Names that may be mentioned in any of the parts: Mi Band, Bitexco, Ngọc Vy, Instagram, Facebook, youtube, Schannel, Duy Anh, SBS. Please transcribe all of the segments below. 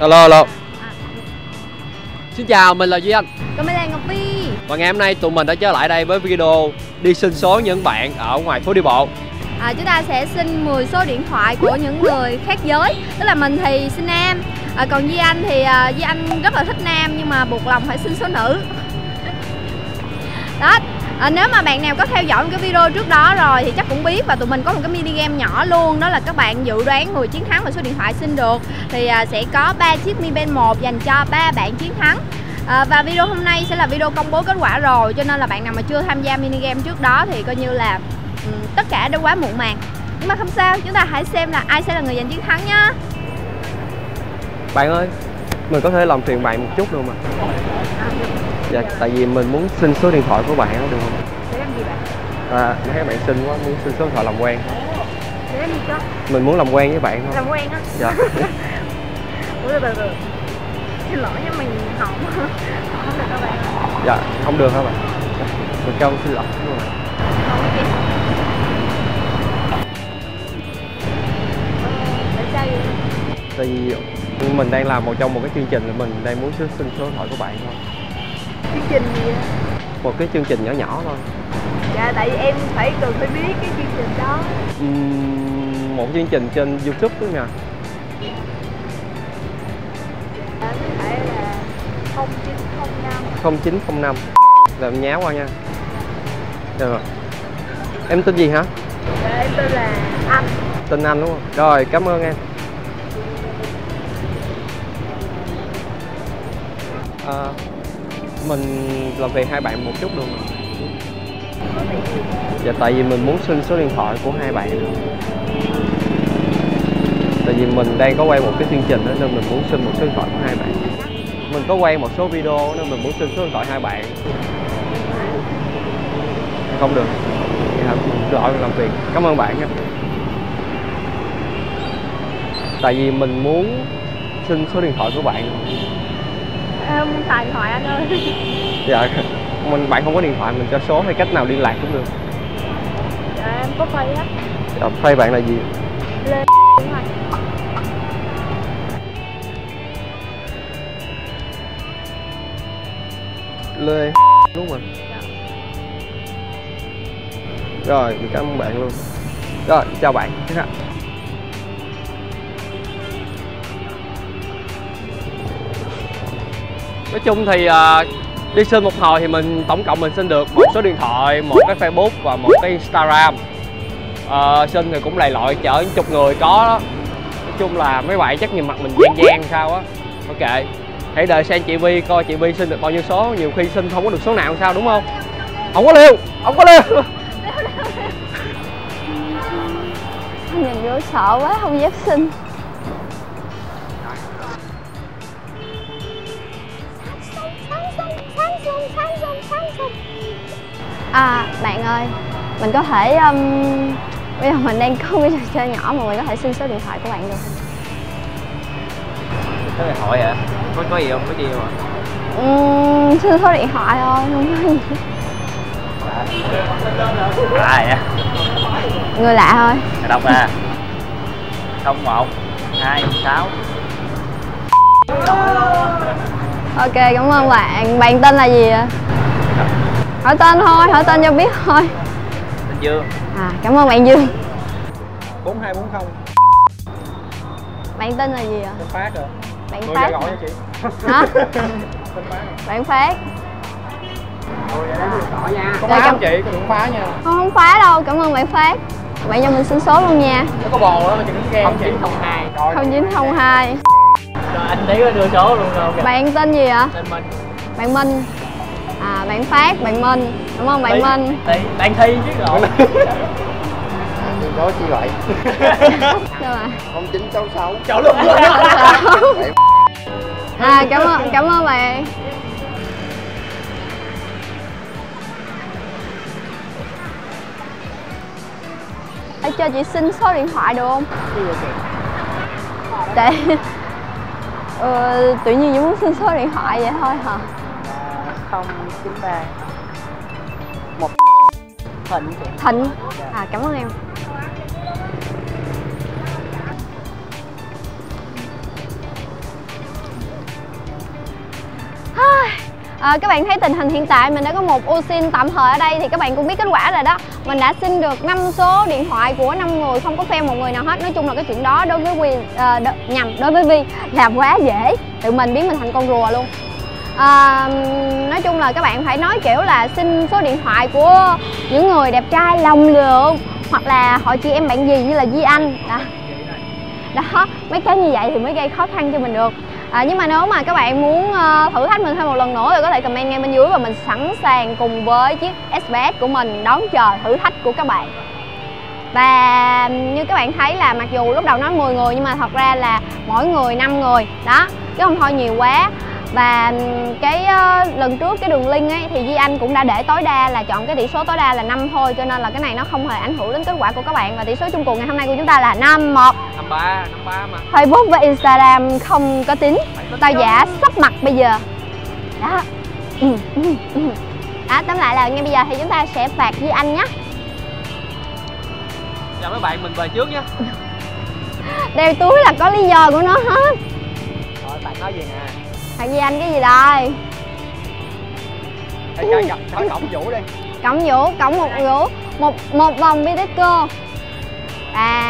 Alo. Xin chào, mình là Duy Anh. Còn mình là Ngọc Vy. Và ngày hôm nay tụi mình đã trở lại đây với video đi xin số những bạn ở ngoài phố đi bộ. Chúng ta sẽ xin 10 số điện thoại của những người khác giới. Tức là mình thì xin nam, còn Duy Anh thì Duy Anh rất là thích nam nhưng mà buộc lòng phải xin số nữ. Đó. Nếu mà bạn nào có theo dõi một cái video trước đó rồi thì chắc cũng biết, và tụi mình có một cái mini game nhỏ luôn, đó là các bạn dự đoán người chiến thắng và số điện thoại xin được thì sẽ có 3 chiếc Mi Band 1 dành cho 3 bạn chiến thắng. Và video hôm nay sẽ là video công bố kết quả rồi, cho nên là bạn nào mà chưa tham gia mini game trước đó thì coi như là tất cả đã quá muộn màng. Nhưng mà không sao, chúng ta hãy xem là ai sẽ là người giành chiến thắng nhá. Bạn ơi, mình có thể làm phiền bạn một chút được mà. Dạ, tại vì mình muốn xin số điện thoại của bạn đó, được không? Để làm gì bạn? Mấy bạn xinh quá, muốn xin số điện thoại làm quen. Để làm gì cho? Mình muốn làm quen với bạn thôi. Làm quen á? Dạ. Ủa từ từ. Xin lỗi nha, mình không được các bạn. Dạ, không được hả bạn? Mình kêu xin lỗi luôn bạn. Tại sao vậy? Tại vì mình đang làm một chương trình, mình đang muốn xin số điện thoại của bạn thôi. Chương trình gì vậy? Một cái chương trình nhỏ nhỏ thôi. Dạ, tại vì em cần phải biết cái chương trình đó. Một chương trình trên YouTube đó nha. Dạ, có thể là 0905. 0905. Là em nháo qua nha. Được rồi. Em tên gì hả? Dạ, em tên là Anh. Tên Anh đúng không? Rồi, cảm ơn em. Mình làm việc hai bạn một chút được không? Dạ, tại vì mình muốn xin số điện thoại của hai bạn. Tại vì mình đang có quay một cái chương trình đó, nên mình muốn xin một số điện thoại của hai bạn. Mình có quay một số video nên mình muốn xin số điện thoại hai bạn. Không được. Gọi làm việc. Cảm ơn bạn nha. Tại vì mình muốn xin số điện thoại của bạn. Em muốn xài điện thoại anh ơi. Dạ, bạn không có điện thoại, mình cho số hay cách nào liên lạc cũng được. Dạ, em có phay á. Dạ, phay bạn là gì? Lê đúng rồi. Lê đúng rồi. Dạ. Rồi, mình cảm ơn bạn luôn. Rồi, chào bạn. Nói chung thì đi xin một hồi thì tổng cộng mình xin được một số điện thoại, một cái Facebook và một cái Instagram. Xin thì cũng lầy lội chở chục người có đó. Nói chung là mấy bạn chắc nhìn mặt mình gian sao á. Ok, hãy đợi xem chị Vy coi chị Vy xin được bao nhiêu số, nhiều khi xin không có được số nào sao đúng không? Không có liêu. Nhìn vô sợ quá không dám xin. Bạn ơi, mình có thể bây giờ mình đang có một trò chơi nhỏ mà mình có thể xin số điện thoại của bạn được không? Số điện thoại hả? Có gì không? Có gì không? Xin số điện thoại thôi, không có gì. Ai vậy? Người lạ thôi. Đọc ra. 0126. Ok, cảm ơn bạn. Bạn tên là gì vậy? Hỏi tên thôi, hỏi tên cho biết thôi. Tên Dương. Cảm ơn bạn Dương. 4240. Bạn tên là gì ạ? Tên Phát rồi. Bạn Phát gọi cho chị. Hả? Tên Phát. Bạn Phát. Rồi vậy đó, tỏ nha. Có phá không chị? Có đừng phá nha. Không phá đâu, cảm ơn bạn Phát. Bạn cho mình xin số luôn nha. Nó có bồ đó mà chị đứng ghen. 0902. 0902. Rồi anh tí có đưa số luôn rồi. Bạn tên gì ạ? Tên Minh. Bạn Minh. Bạn Phát, bạn Minh, đúng không bạn Minh? Bạn Thi chứ rồi. Đừng có chi vậy. Sao ạ? 0966. Trời luôn. Cảm ơn bạn. Để cho chị xin số điện thoại được không? Tại tự nhiên chị muốn xin số điện thoại vậy thôi hả? 093 một Thịnh. Thịnh. Cảm ơn em. Các bạn thấy tình hình hiện tại mình đã có một ô xin tạm thời ở đây thì các bạn cũng biết kết quả rồi đó. Mình đã xin được 5 số điện thoại của 5 người, không có fail một người nào hết. Nói chung là cái chuyện đó đối với Vy làm quá dễ, tự mình biến mình thành con rùa luôn. Nói chung là các bạn phải nói kiểu là xin số điện thoại của những người đẹp trai lòng lượng, hoặc là họ chị em bạn gì như là Duy Anh đó, mấy cái như vậy thì mới gây khó khăn cho mình được. Nhưng mà nếu mà các bạn muốn thử thách mình thêm một lần nữa thì có thể comment ngay bên dưới, và mình sẵn sàng cùng với chiếc SBS của mình đón chờ thử thách của các bạn. Và như các bạn thấy là mặc dù lúc đầu nói 10 người nhưng mà thật ra là mỗi người 5 người đó, chứ không thôi nhiều quá. Và cái lần trước cái đường link ấy thì Duy Anh cũng đã để tối đa là chọn cái tỷ số tối đa là 5 thôi, cho nên là cái này nó không hề ảnh hưởng đến kết quả của các bạn. Và tỷ số chung cuộc ngày hôm nay của chúng ta là 5-1. 5-3 mà Facebook và Instagram không có tính. Tao giả sắp mặt bây giờ. Đó. Đó, tóm lại là ngay bây giờ thì chúng ta sẽ phạt Duy Anh nhé. Chào mấy bạn, mình về trước nhé. Đeo túi là có lý do của nó hết. Rồi, bạn nói gì nè? Phạt Duy Anh cái gì đây? Thôi cộng vũ đi. Cộng vũ, cộng một vũ. Một vòng Bitexco. À,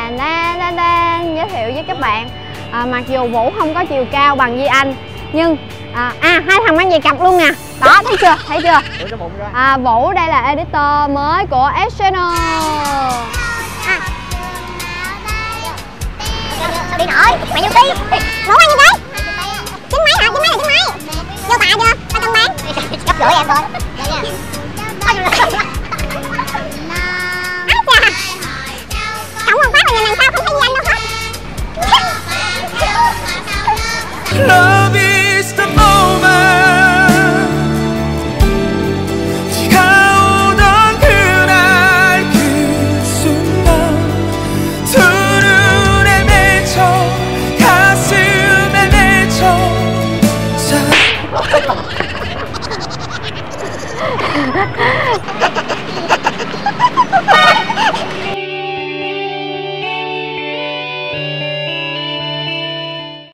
giới thiệu với các bạn, mặc dù Vũ không có chiều cao bằng Duy Anh, nhưng hai thằng mang giày cặp luôn nè. Đó, thấy chưa? Thấy chưa? Vũ đây là editor mới của Schannel. Đi nổi, mày vô tí. Vũ ăn như thế. Trứng máy hả? Trứng máy là trứng máy. Vô bạ chưa? Ba cân bán. Gấp rưỡi em thôi. Love is the moment. 차가오던 그날 그 순간 두 눈에 맺혀 가슴에 맺혀 사랑.